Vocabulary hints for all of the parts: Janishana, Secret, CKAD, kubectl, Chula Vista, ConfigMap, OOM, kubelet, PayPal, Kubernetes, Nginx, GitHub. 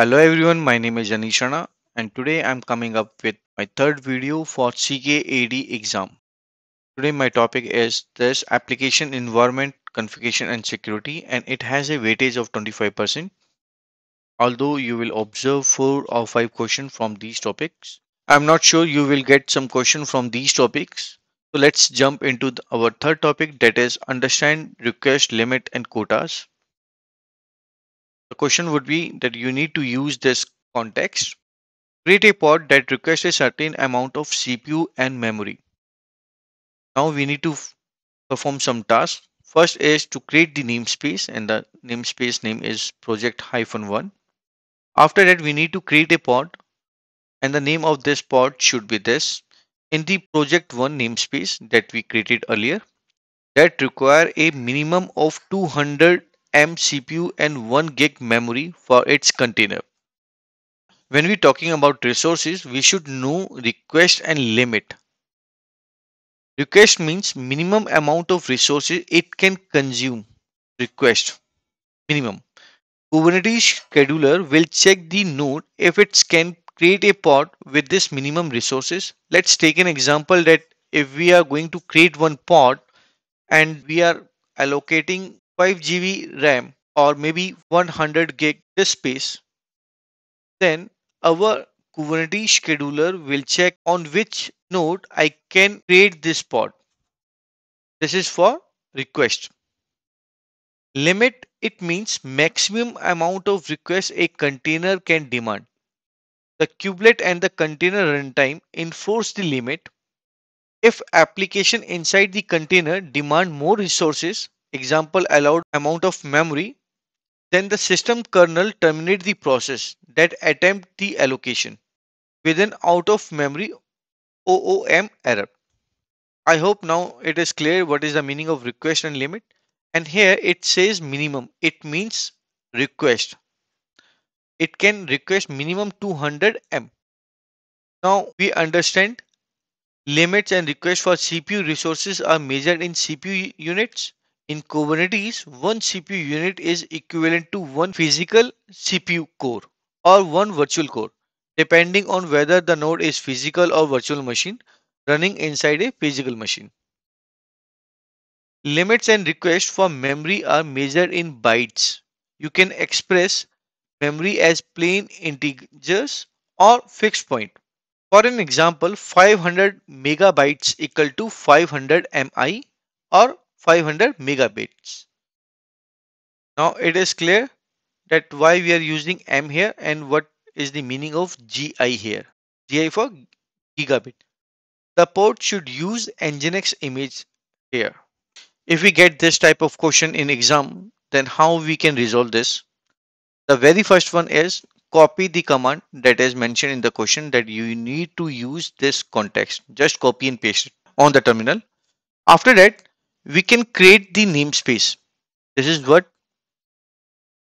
Hello everyone, my name is Janishana and today I'm coming up with my third video for CKAD exam. Today my topic is this application environment configuration and security, and it has a weightage of 25%. Although you will observe 4 or 5 questions from these topics. I'm not sure you will get some question from these topics. So let's jump into our third topic, that is understand request limit and quotas. The question would be that you need to use this context. Create a pod that requests a certain amount of CPU and memory. Now we need to perform some tasks. First is to create the namespace, and the namespace name is project-1. After that, we need to create a pod, and the name of this pod should be this in the project-1 namespace that we created earlier, that require a minimum of 200 MB CPU and 1 gig memory for its container. When we're talking about resources, we should know request and limit. Request means minimum amount of resources it can consume. Request minimum. Kubernetes scheduler will check the node if it can create a pod with this minimum resources. Let's take an example that if we are going to create one pod and we are allocating 5 GB RAM or maybe 100 gig disk space, then our Kubernetes scheduler will check on which node I can create this pod. This is for request. Limit, it means maximum amount of requests a container can demand. The kubelet and the container runtime enforce the limit. If application inside the container demand more resources, example allowed amount of memory, then the system kernel terminate the process that attempt the allocation with an out of memory OOM error. I hope now it is clear what is the meaning of request and limit, and here it says minimum. It means request. It can request minimum 200 MB. Now we understand limits and requests for CPU resources are measured in CPU units. In Kubernetes, one CPU unit is equivalent to one physical CPU core or one virtual core, depending on whether the node is physical or virtual machine running inside a physical machine. Limits and requests for memory are measured in bytes. You can express memory as plain integers or fixed point. For an example, 500 megabytes equal to 500 MI or 500 megabytes. Now it is clear that why we are using M here and what is the meaning of GI here. GI for gigabit. The port should use Nginx image here. If we get this type of question in exam, then how we can resolve this? The very first one is copy the command that is mentioned in the question that you need to use this context. Just copy and paste it on the terminal. After that, we can create the namespace. This is what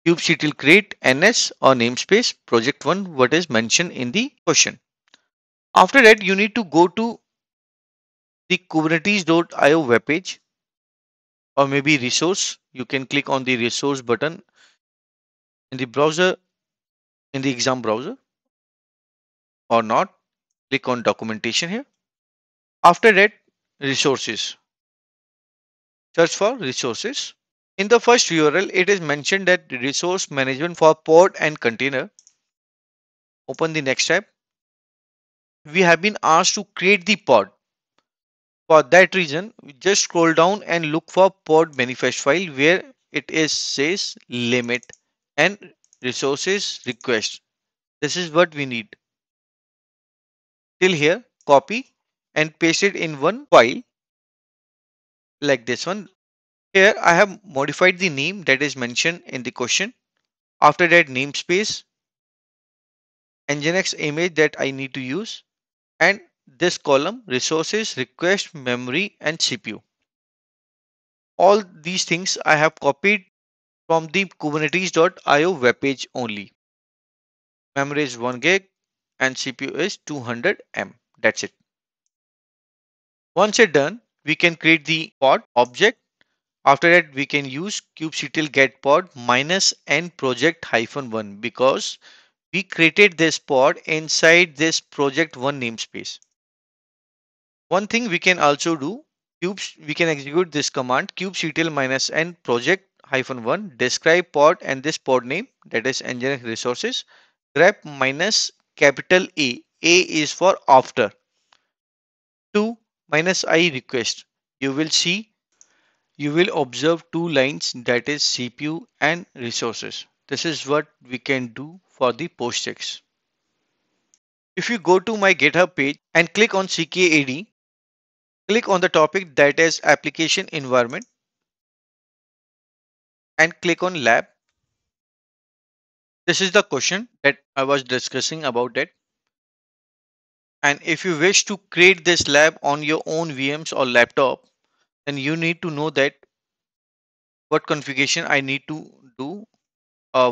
kubectl create ns or namespace project1, what is mentioned in the question. After that, you need to go to the kubernetes.io webpage or maybe resource. You can click on the resource button in the browser, in the exam browser, or not. Click on documentation here. After that, resources. Search for resources. In the first URL, it is mentioned that resource management for pod and container. Open the next tab. We have been asked to create the pod. For that reason, we just scroll down and look for pod manifest file where it is says limit and resources request. This is what we need. Till here, copy and paste it in one file. Like this one. Here I have modified the name that is mentioned in the question. After that, namespace, Nginx image that I need to use, and this column resources, request, memory and CPU. All these things I have copied from the kubernetes.io webpage only. Memory is 1 gig and CPU is 200 MB. That's it. Once it's done, we can create the pod object. After that, we can use kubectl get pod -n project-1 because we created this pod inside this project one namespace. One thing we can also do, we can execute this command kubectl -n project -1 describe pod and this pod name, that is Nginx resources, grep -A, A is for after, to -i request. You will see, you will observe two lines, that is CPU and resources. This is what we can do for the PostScripts. If you go to my GitHub page and click on CKAD, click on the topic that is application environment and click on lab. This is the question that I was discussing about it. And if you wish to create this lab on your own VMs or laptop, then you need to know that what configuration I need to do,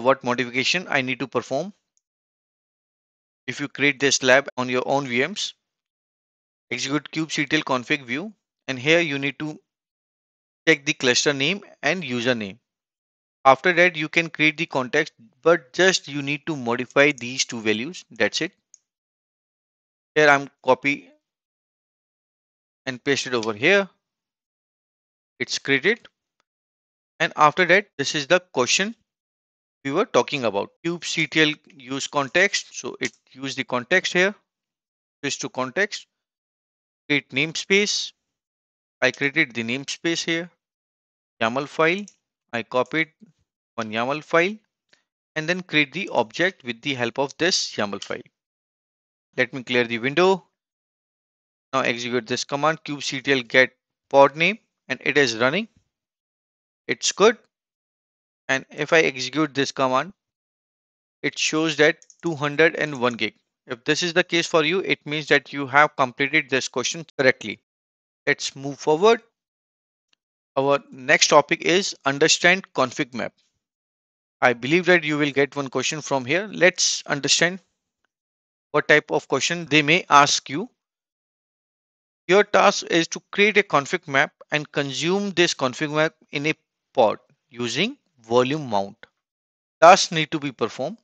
what modification I need to perform. If you create this lab on your own VMs, execute kubectl config view, and here you need to check the cluster name and username. After that, you can create the context, but just you need to modify these two values. That's it. Here I'm copy and paste it over here. It's created. And after that, this is the question we were talking about. Kubectl use context. So it used the context here. Switch to context. Create namespace. I created the namespace here. YAML file. I copied one YAML file and then create the object with the help of this YAML file. Let me clear the window. Now execute this command kubectl get pod name and it is running. It's good. And if I execute this command, it shows that 201 gig. If this is the case for you, it means that you have completed this question correctly. Let's move forward. Our next topic is understand config map. I believe that you will get one question from here. Let's understand what type of question they may ask you. Your task is to create a config map and consume this config map in a pod using volume mount. Tasks need to be performed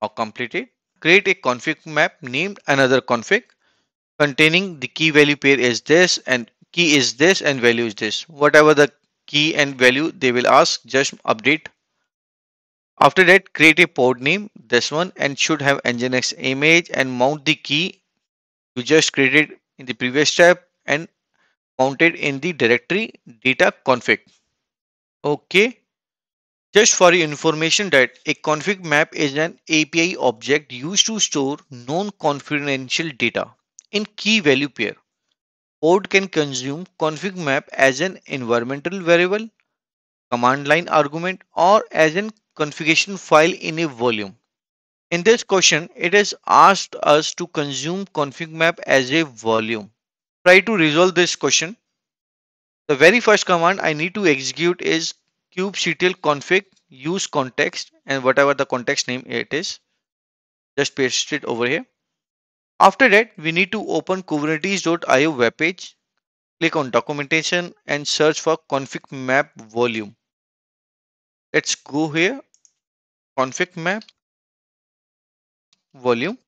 or completed. Create a config map named another config containing the key value pair is this and key is this and value is this. Whatever the key and value they will ask, just update. After that, create a pod name, this one, and should have Nginx image and mount the key you just created in the previous step and mount it in the directory data config. Okay. Just for your information that a config map is an API object used to store non-confidential data in key value pair. Pod can consume config map as an environmental variable, command line argument, or as a configuration file in a volume. In this question, it is asked us to consume config map as a volume. Try to resolve this question. The very first command I need to execute is kubectl config use context and whatever the context name it is, just paste it over here. After that, we need to open kubernetes.io webpage, click on documentation and search for config map volume. Let's go here, config map volume.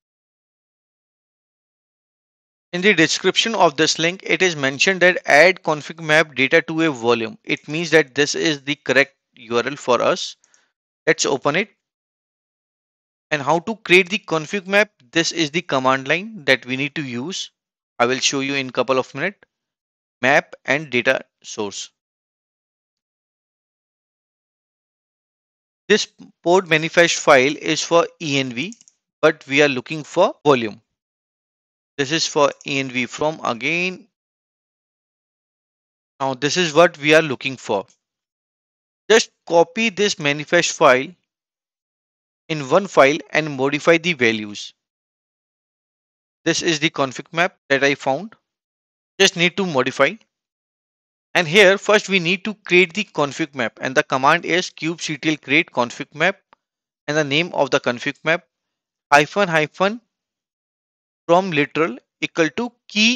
In the description of this link, it is mentioned that add config map data to a volume. It means that this is the correct URL for us. Let's open it. And how to create the config map? This is the command line that we need to use. I will show you in a couple of minutes. Map and data source. This pod manifest file is for env, but we are looking for volume. This is for env from again. Now this is what we are looking for. Just copy this manifest file in one file and modify the values. This is the config map that I found. Just need to modify. And here first we need to create the config map and the command is kubectl create config map and the name of the config map ----. From literal equal to key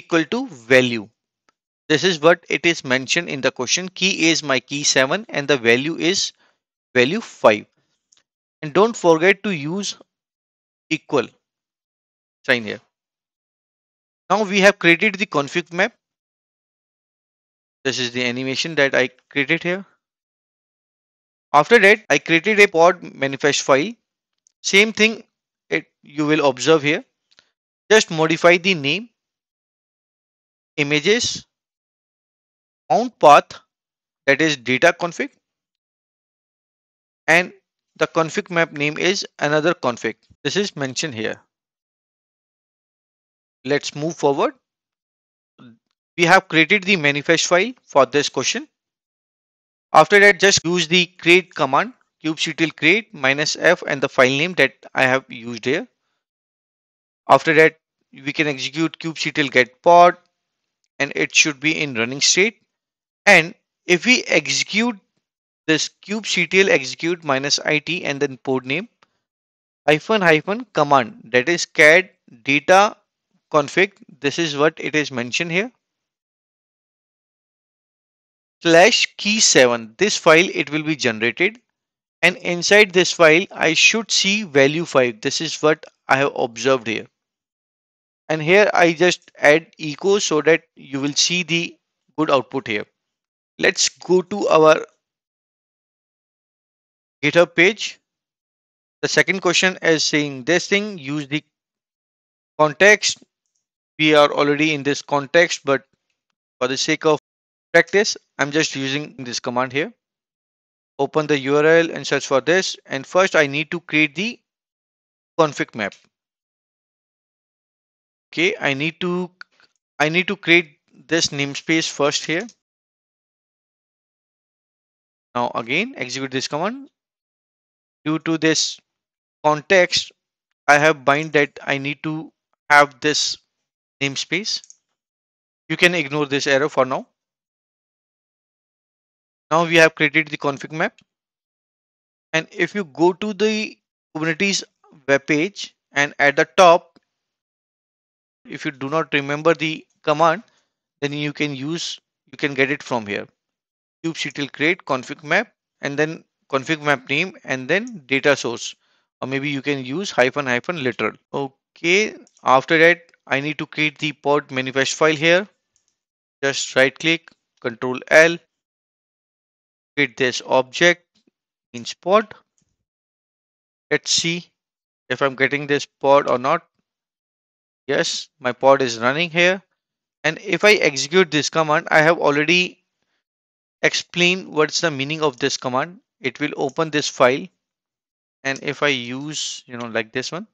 equal to value. This is what it is mentioned in the question. Key is my key 7 and the value is value 5. And don't forget to use equal sign here. Now we have created the config map. This is the animation that I created here. After that, I created a pod manifest file. Same thing you will observe here. Just modify the name, images, mount path, that is data config, and the config map name is another config. This is mentioned here. Let's move forward. We have created the manifest file for this question. After that, just use the create command, kubectl create -f and the file name that I have used here. After that, we can execute kubectl get pod and it should be in running state. And if we execute this kubectl execute -it and then port name ---- command, that is CAD data config, this is what it is mentioned here, /key7, this file it will be generated, and inside this file I should see value 5. This is what I have observed here, and here I just add echo so that you will see the good output here. Let's go to our GitHub page. The second question is saying this thing, use the context. We are already in this context, but for the sake of practice, I'm just using this command here. Open the URL and search for this, and first I need to create the config map. Okay, I need to create this namespace first here. Now again execute this command. Due to this context, I have bind that I need to have this namespace. You can ignore this error for now. Now we have created the config map, and if you go to the Kubernetes web page, and at the top, if you do not remember the command, then you can get it from here. Kubectl create config map and then config map name and then data source, or maybe you can use --, literal. Okay, after that I need to create the pod manifest file here. Just right click, Ctrl+L, create this object in pod. Let's see if I'm getting this pod or not. Yes, my pod is running here, and if I execute this command, I have already explained what's the meaning of this command. It will open this file, and if I use like this one,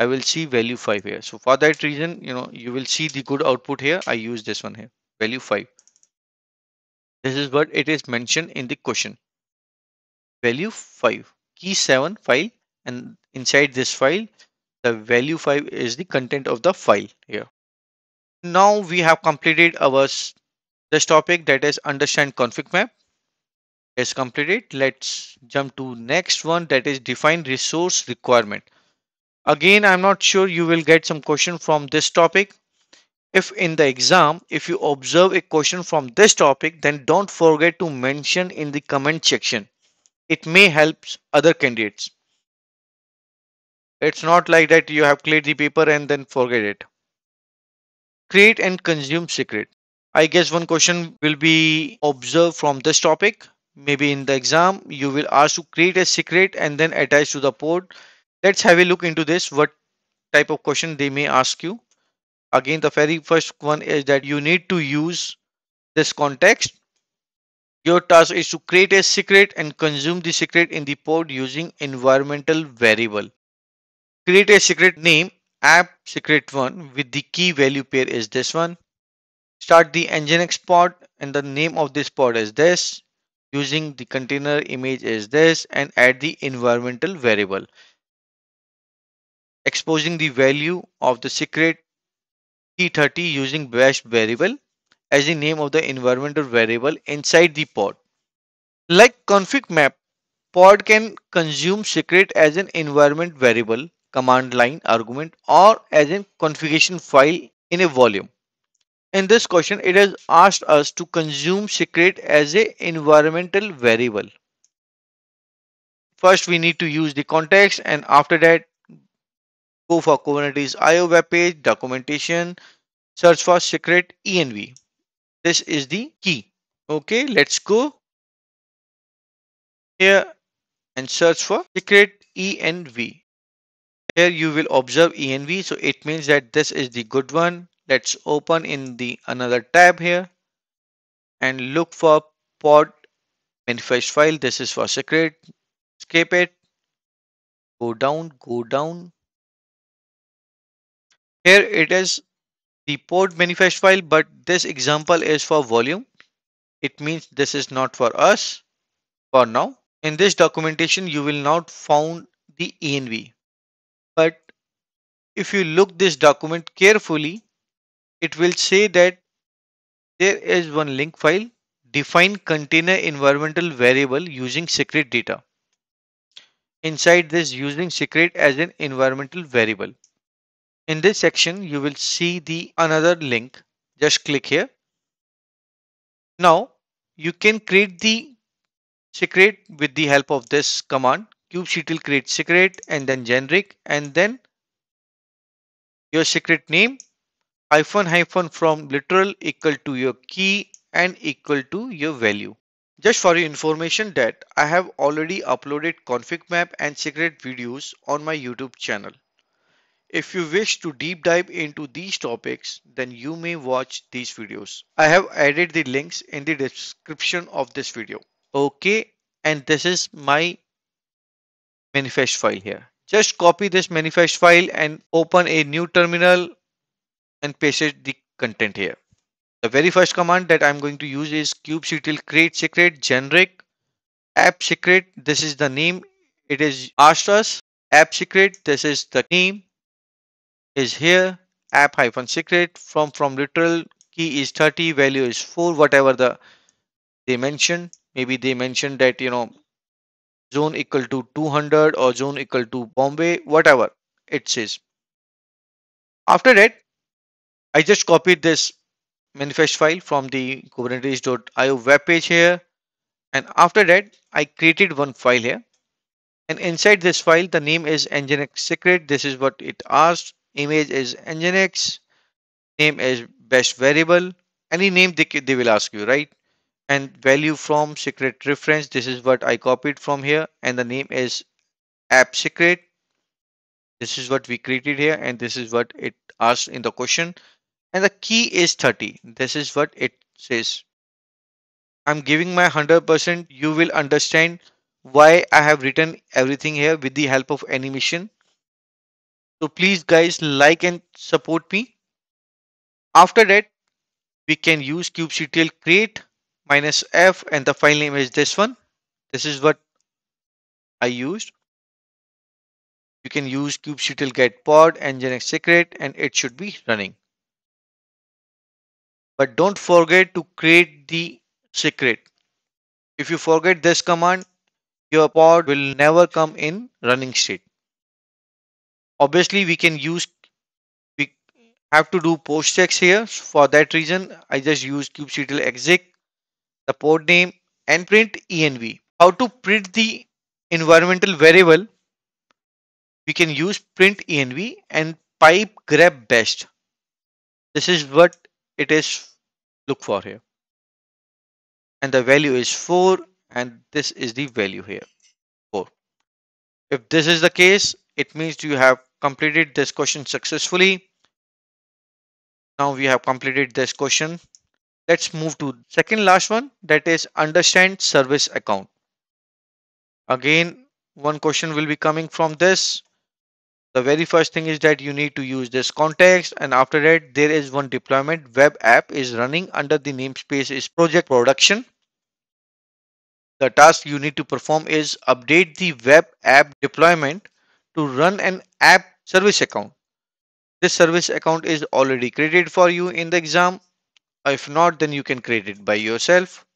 I will see value 5 here. So for that reason, you will see the good output here. I use this one here, value 5. This is what it is mentioned in the question. Value 5, key7 file, and inside this file, the value 5 is the content of the file here. Now we have completed our this topic, that is understand config map. Is completed. Let's jump to next one, that is define resource requirement. Again, I'm not sure you will get some question from this topic. If in the exam, if you observe a question from this topic, then don't forget to mention in the comment section. It may help other candidates. It's not like that you have cleared the paper and then forget it. Create and consume secret. I guess one question will be observed from this topic. Maybe in the exam, you will ask to create a secret and then attach to the pod. Let's have a look into this, what type of question they may ask you. Again, the very first one is that you need to use this context. Your task is to create a secret and consume the secret in the pod using environmental variable. Create a secret name, app secret1 with the key value pair is this one. Start the Nginx pod and the name of this pod is this. Using the container image is this, and add the environmental variable. Exposing the value of the secret key30 using bash variable as the name of the environmental variable inside the pod. Like config map, pod can consume secret as an environment variable, command line argument, or as a configuration file in a volume. In this question, it has asked us to consume secret as an environmental variable. First, we need to use the context, and after that, go for Kubernetes IO webpage, documentation, search for secret env. This is the key. Okay, let's go here and search for secret env. Here you will observe env, so it means that this is the good one. Let's open in the another tab here and look for pod manifest file. This is for secret. Escape it. Go down. Here it is the pod manifest file, but this example is for volume. It means this is not for us for now. In this documentation, you will not find the env. But if you look this document carefully, it will say that there is one link file, define container environmental variable using secret data. Inside this, using secret as an environmental variable. In this section, you will see the another link. Just click here. Now you can create the secret with the help of this command. Kubectl create secret and then generic and then your secret name ---- from literal equal to your key and equal to your value. Just for your information that I have already uploaded ConfigMap and secret videos on my YouTube channel. If you wish to deep dive into these topics, then you may watch these videos. I have added the links in the description of this video. Okay, and this is my manifest file here. Just copy this manifest file and open a new terminal and paste the content here. The very first command that I'm going to use is kubectl create secret generic app secret. This is the name it is asked us. App secret, this is the name is here. App -secret from literal key is 30, value is 4, whatever they mentioned. Maybe they mentioned that, you know, zone equal to 200 or zone equal to Bombay, whatever it says. After that, I just copied this manifest file from the kubernetes.io webpage here, and after that I created one file here, and inside this file the name is Nginx secret. This is what it asked. Image is Nginx, name is best variable, any name they will ask you, right? And value from secret reference, this is what I copied from here, and the name is app secret. This is what we created here, and this is what it asked in the question, and the key is 30. This is what it says. I'm giving my 100%. You will understand why I have written everything here with the help of animation. So please guys, like and support me. After that, we can use kubectl create -f, and the file name is this one. This is what I used. You can use kubectl get pod nginx secret and it should be running. But don't forget to create the secret. If you forget this command, your pod will never come in running state. Obviously, we have to do post checks here. For that reason, I just use kubectl exec, the pod name, and print env. How to print the environmental variable? We can use print env and pipe grep best. This is what it is look for here, and the value is 4, and this is the value here 4. If this is the case, it means you have completed this question successfully. Now we have completed this question. Let's move to second last one, that is understand service account. Again, one question will be coming from this. The very first thing is that you need to use this context, and after that there is one deployment web app is running under the namespace is project production. The task you need to perform is update the web app deployment to run an app service account. This service account is already created for you in the exam. If not, then you can create it by yourself.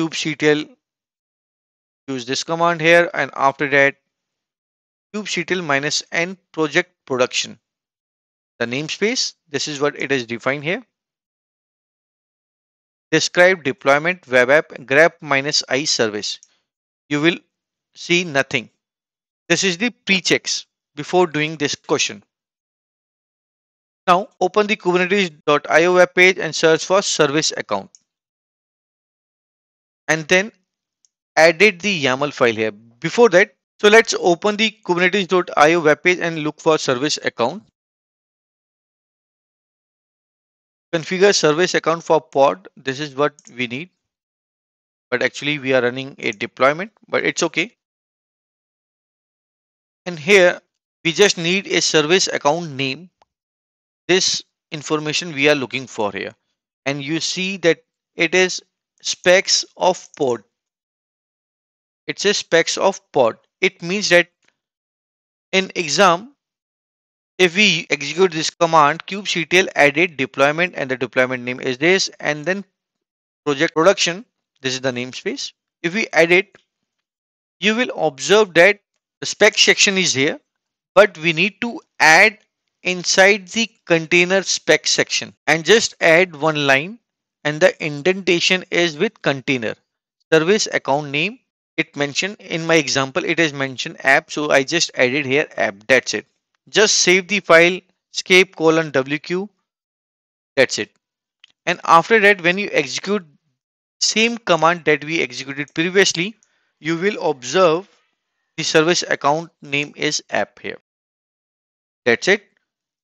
Kubectl, use this command here, and after that kubectl -n project production. The namespace, this is what it is defined here. Describe deployment web app grep -i service. You will see nothing. This is the pre-checks before doing this question. Now open the kubernetes.io web page and search for service account. And then added the YAML file here. Before that, so let's open the kubernetes.io web page and look for service account. Configure service account for pod. This is what we need. But actually we are running a deployment, but it's okay. And here we just need a service account name. This information we are looking for here, and you see that it is specs of pod. It says specs of pod. It means that in exam, if we execute this command, kubectl added deployment, and the deployment name is this, and then project production, this is the namespace. If we add it, you will observe that the spec section is here, but we need to add inside the container spec section and just add one line, and the indentation is with container service account name. It mentioned in my example, it is mentioned app, so I just added here app. That's it. Just save the file, escape:/wq. That's it. And after that, when you execute same command that we executed previously, you will observe the service account name is app here. That's it.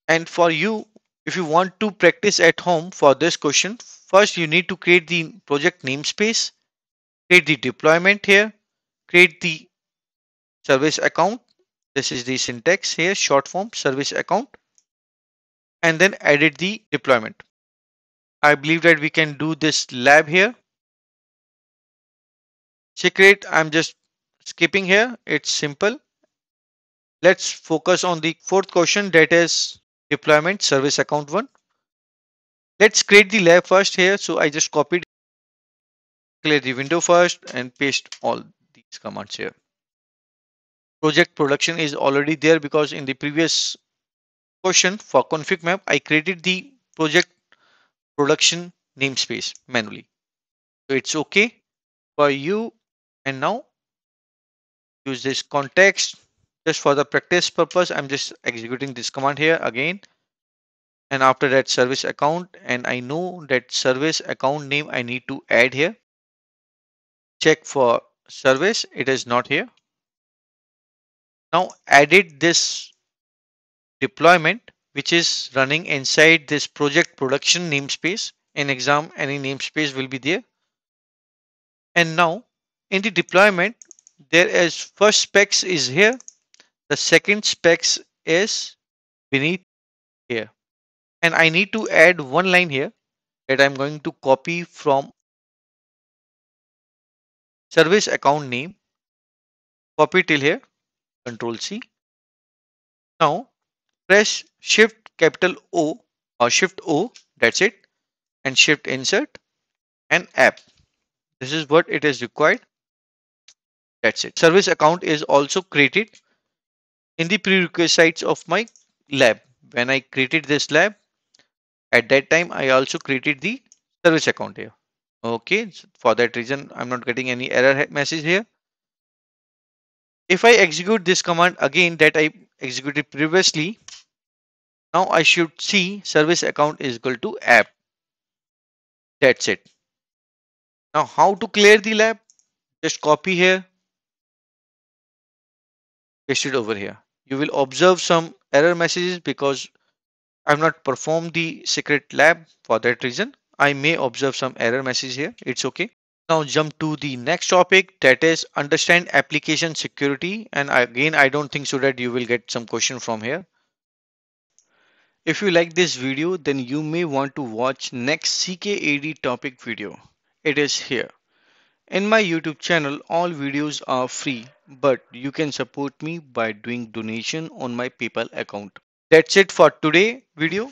And for you, if you want to practice at home for this question, first you need to create the project namespace, create the deployment here, create the service account. This is the syntax here, short form service account, and then edit the deployment. I believe that we can do this lab here. Secret, I'm just skipping here. It's simple. Let's focus on the fourth question, that is deployment service account one. Let's create the lab first here. So I just copied, clear the window first, and paste all these commands here. Project production is already there because in the previous question for ConfigMap, I created the project production namespace manually. So it's okay for you. And now use this context. Just for the practice purpose, I'm just executing this command here again. And after that, service account, and I know that service account name I need to add here. Check for service, it is not here. Now added this deployment, which is running inside this project production namespace. In exam, any namespace will be there. And now in the deployment, there is first specs is here. The second specs is beneath here. And I need to add one line here that I'm going to copy from service account name. Copy till here. Control+C. Now press Shift-O or Shift-O. That's it. And Shift-Insert and app. This is what it is required. That's it. Service account is also created in the prerequisites of my lab. When I created this lab, at that time I also created the service account here. Okay, so for that reason I'm not getting any error message here. If I execute this command again that I executed previously, now I should see service account is equal to app. That's it. Now how to clear the lab? Just copy here, paste it over here. You will observe some error messages because I've not performed the secret lab. For that reason, I may observe some error message here. It's okay. Now jump to the next topic, that is understand application security. And again, I don't think so that you will get some question from here. If you like this video, then you may want to watch next CKAD topic video. It is here. In my YouTube channel, all videos are free, but you can support me by doing donation on my PayPal account. That's it for today's video.